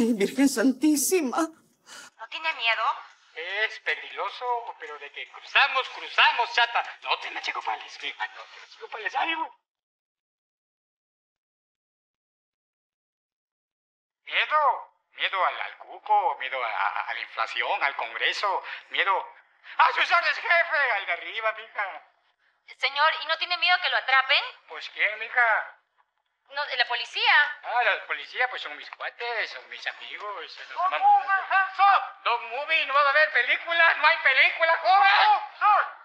Ay, Virgen Santísima. ¿No tiene miedo? Es peligroso, pero de que cruzamos, chata. No te me chico pales, ánimo. Miedo al cupo, miedo a la inflación, al Congreso, miedo a sus órdenes, jefe, al de arriba, mija. Señor, ¿y no tiene miedo que lo atrapen? Pues quién, mija. No, la policía. Ah, la policía, pues son mis cuates, son mis amigos. Don't move, hands up. Don't move, no va a haber películas, no hay películas, joven.